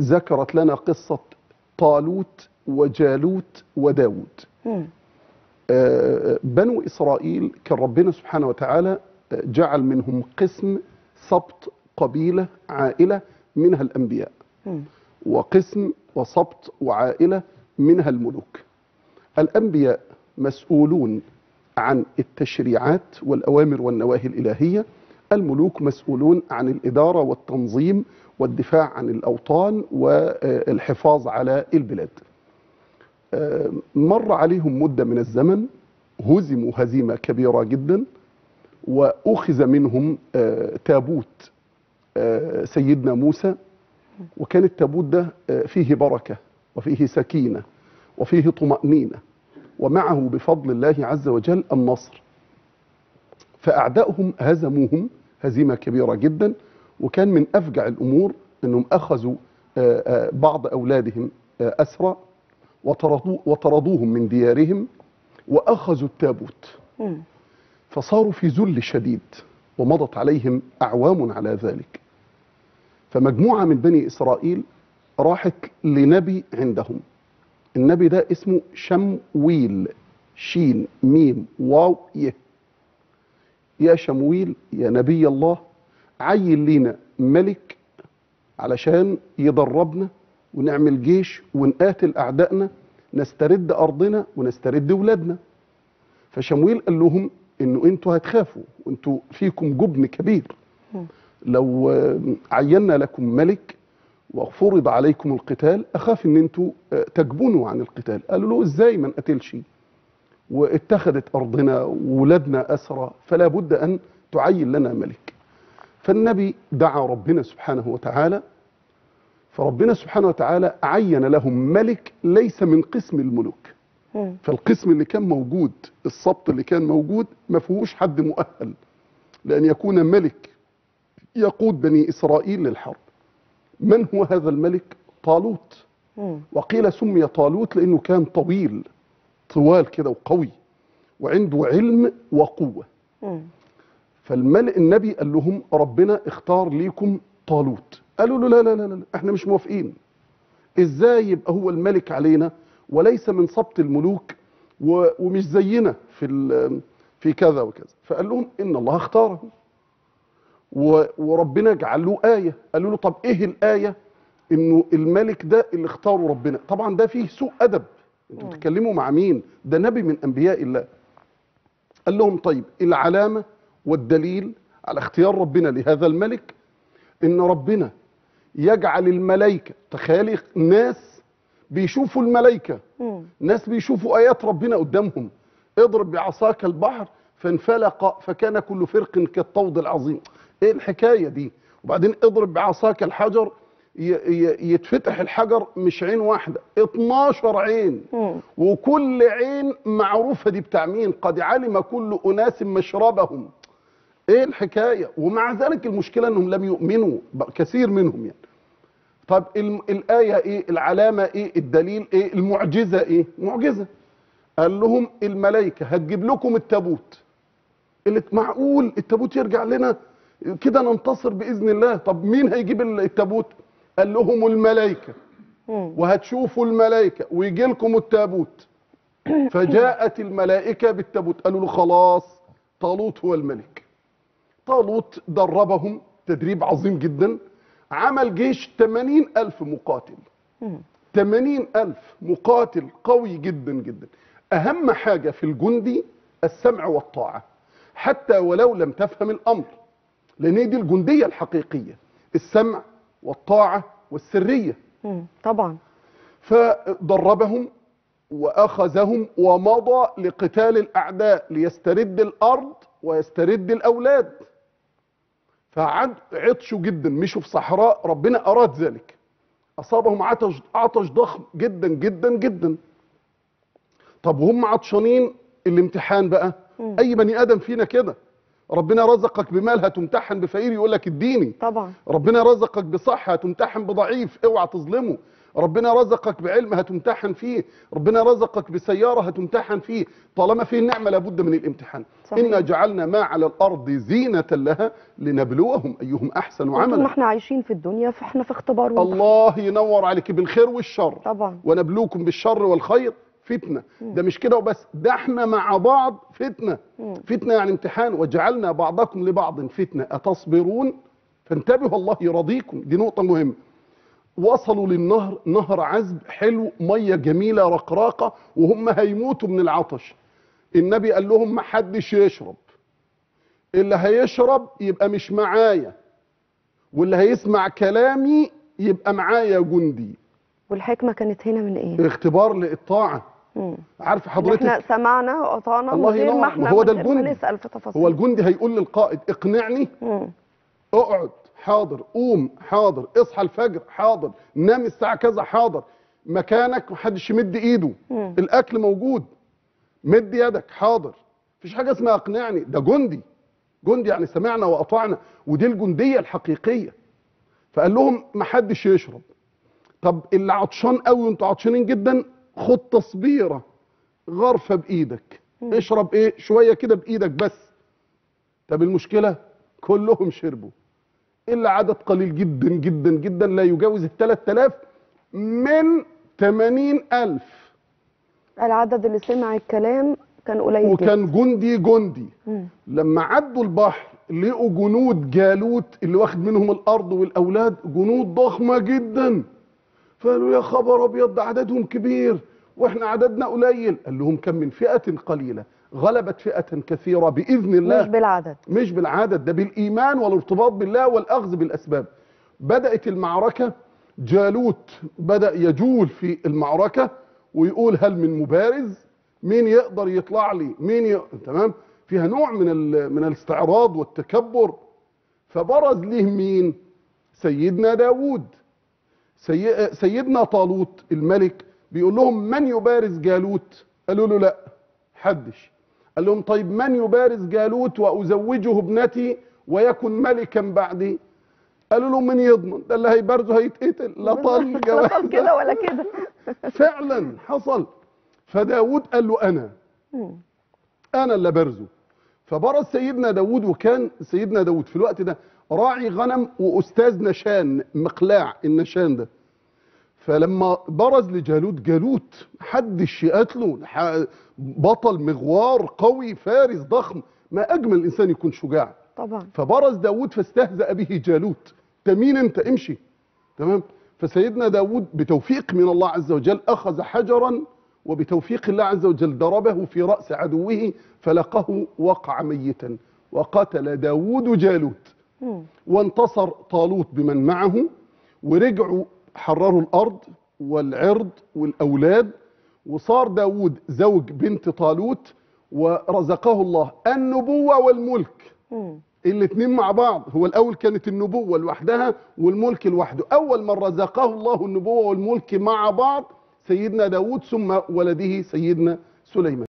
ذكرت لنا قصة طالوت وجالوت وداود. بنو إسرائيل كان ربنا سبحانه وتعالى جعل منهم قسم سبط قبيلة عائلة منها الأنبياء، وقسم وسبط وعائلة منها الملوك. الأنبياء مسؤولون عن التشريعات والأوامر والنواهي الإلهية، الملوك مسؤولون عن الإدارة والتنظيم والدفاع عن الأوطان والحفاظ على البلاد. مر عليهم مدة من الزمن، هزموا هزيمة كبيرة جدا، وأخذ منهم تابوت سيدنا موسى، وكان التابوت ده فيه بركة وفيه سكينة وفيه طمأنينة، ومعه بفضل الله عز وجل النصر. فأعدائهم هزموهم هزيمة كبيرة جدا، وكان من أفجع الأمور أنهم أخذوا بعض أولادهم أسرى وطردوهم من ديارهم، وأخذوا التابوت، فصاروا في ذل شديد، ومضت عليهم أعوام على ذلك. فمجموعة من بني إسرائيل راحت لنبي عندهم، النبي ده اسمه شموئيل، شين ميم واو يه. يا شموئيل يا نبي الله، عين لينا ملك علشان يدربنا ونعمل جيش ونقاتل أعدائنا، نسترد أرضنا ونسترد أولادنا. فشموئيل قال لهم إنه أنتوا هتخافوا، وأنتوا فيكم جبن كبير، لو عينا لكم ملك وفرض عليكم القتال أخاف إن أنتوا تجبنوا عن القتال. قالوا له إزاي ما نقاتلش، واتخذت أرضنا وولادنا أسرى، فلا بد أن تعين لنا ملك. فالنبي دعا ربنا سبحانه وتعالى، فربنا سبحانه وتعالى عين لهم ملك ليس من قسم الملوك. فالقسم اللي كان موجود، السبط اللي كان موجود، ما فيهوش حد مؤهل لأن يكون ملك يقود بني إسرائيل للحرب. من هو هذا الملك؟ طالوت. وقيل سمي طالوت لأنه كان طويل، طوال كده وقوي، وعنده علم وقوة. فالملك النبي قال لهم ربنا اختار ليكم طالوت. قالوا له لا لا لا لا، احنا مش موافقين، ازاي يبقى هو الملك علينا وليس من سبط الملوك ومش زينا في كذا وكذا. فقال لهم إن الله اختاره وربنا جعل له آية. قالوا له طب إيه الآية؟ إنه الملك ده اللي اختاره ربنا. طبعا ده فيه سوء أدب، أنتوا بتتكلموا مع مين؟ ده نبي من أنبياء الله. قال لهم طيب العلامة والدليل على اختيار ربنا لهذا الملك إن ربنا يجعل الملائكة، تخيلي ناس بيشوفوا الملائكة، ناس بيشوفوا آيات ربنا قدامهم، اضرب بعصاك البحر فانفلق فكان كل فرق كالطود العظيم. ايه الحكاية دي؟ وبعدين اضرب بعصاك الحجر يتفتح الحجر، مش عين واحدة، 12 عين، وكل عين معروفة دي بتاع مين، قد علم كل أناس مشربهم. ايه الحكاية؟ ومع ذلك المشكلة انهم لم يؤمنوا، كثير منهم يعني. طب الآية إيه؟ العلامة إيه؟ الدليل إيه؟ المعجزة إيه؟ معجزة. قال لهم الملائكة هتجيب لكم التابوت. اللي معقول التابوت يرجع لنا كده، ننتصر بإذن الله. طب مين هيجيب التابوت؟ قال لهم الملائكة، وهتشوفوا الملائكة ويجي لكم التابوت. فجاءت الملائكة بالتابوت. قالوا له خلاص، طالوت هو الملك. طالوت دربهم تدريب عظيم جدا، عمل جيش 80,000 مقاتل، 80,000 مقاتل قوي جدا جدا. أهم حاجة في الجندي السمع والطاعة حتى ولو لم تفهم الأمر، لأن دي الجندية الحقيقية، السمع والطاعة والسرية. طبعا. فدربهم وأخذهم ومضى لقتال الأعداء ليسترد الأرض ويسترد الأولاد. فعطشوا جدا، مشوا في صحراء، ربنا أراد ذلك، أصابهم عطش ضخم جدا جدا جدا. طب هم عطشانين، الامتحان بقى، أي بني آدم فينا كده، ربنا رزقك بمال هتمتحن بفقير يقول لك اديني. طبعا. ربنا رزقك بصحة هتمتحن بضعيف، اوعى تظلمه. ربنا رزقك بعلم هتمتحن فيه، ربنا رزقك بسيارة هتمتحن فيه، طالما فيه نعمة لابد من الامتحان. صحيح. إنا جعلنا ما على الأرض زينة لها لنبلوهم أيهم أحسن عملا. طول ما احنا عايشين في الدنيا فاحنا في اختبار واضح. الله ينور عليك، بالخير والشر طبعا، ونبلوكم بالشر والخير فتنة. ده مش كده وبس، ده احنا مع بعض فتنة. فتنة يعني امتحان، وجعلنا بعضكم لبعض فتنة أتصبرون، فانتبهوا الله يرضيكم، دي نقطة مهمة. وصلوا للنهر، نهر عذب حلو، مية جميلة رقراقة، وهم هيموتوا من العطش. النبي قال لهم ما حدش يشرب، اللي هيشرب يبقى مش معايا، واللي هيسمع كلامي يبقى معايا جندي. والحكمة كانت هنا من ايه؟ اختبار للطاعة. عارف حضرتك احنا سمعنا وقطعنا، الله ينور، هو ده الجندي. هو الجندي هيقول للقائد اقنعني، اقعد حاضر، قوم حاضر، اصحى الفجر حاضر، نام الساعة كذا حاضر، مكانك محدش يمد ايده، الاكل موجود مد يدك حاضر، مفيش حاجة اسمها اقنعني. ده جندي، جندي يعني سمعنا وقطعنا، ودي الجندية الحقيقية. فقال لهم محدش يشرب. طب اللي عطشان قوي وانتوا عطشانين جدا، خد تصبيره، غرفه بايدك، اشرب ايه شويه كده بايدك بس. طب المشكله كلهم شربوا الا عدد قليل جدا جدا جدا، لا يجاوز ال 3000 من 80000. العدد اللي سمع الكلام كان قليل جدا، وكان جندي جندي. لما عدوا البحر لقوا جنود جالوت اللي واخد منهم الارض والاولاد، جنود ضخمه جدا. فقالوا يا خبر ابيض، عددهم كبير واحنا عددنا قليل. قال لهم كم من فئة قليلة غلبت فئة كثيرة بإذن الله. مش بالعدد، مش بالعدد، ده بالإيمان والارتباط بالله والأخذ بالأسباب. بدأت المعركة، جالوت بدأ يجول في المعركة ويقول هل من مبارز، مين يقدر يطلع لي، مين تمام، فيها نوع من الاستعراض والتكبر. فبرز له مين؟ سيدنا داوود. سيدنا طالوت الملك بيقول لهم من يبارز جالوت؟ قالوا له لا حدش. قال لهم طيب من يبارز جالوت وأزوجه ابنتي ويكن ملكا بعدي؟ قالوا له من يضمن، ده اللي هيبارزه هيتقتل، لا طال جواز، لا طال كده ولا كده. فعلا حصل. فداود قال له أنا اللي بارزه. فبرز سيدنا داود، وكان سيدنا داود في الوقت ده راعي غنم واستاذ نشان، مقلاع النشان ده. فلما برز لجالوت، جالوت محدش يقاتله، بطل مغوار قوي فارس ضخم، ما اجمل الانسان يكون شجاع طبعا. فبرز داود فاستهزأ به جالوت، انت مين، انت امشي تمام. فسيدنا داود بتوفيق من الله عز وجل اخذ حجرا، وبتوفيق الله عز وجل ضربه في رأس عدوه فلقه وقع ميتا، وقتل داود جالوت. وانتصر طالوت بمن معه، ورجعوا حرروا الأرض والعرض والأولاد، وصار داود زوج بنت طالوت، ورزقه الله النبوة والملك. الاتنين مع بعض، هو الأول كانت النبوة لوحدها والملك لوحده. أول من رزقه الله النبوة والملك مع بعض سيدنا داود، ثم ولده سيدنا سليمان.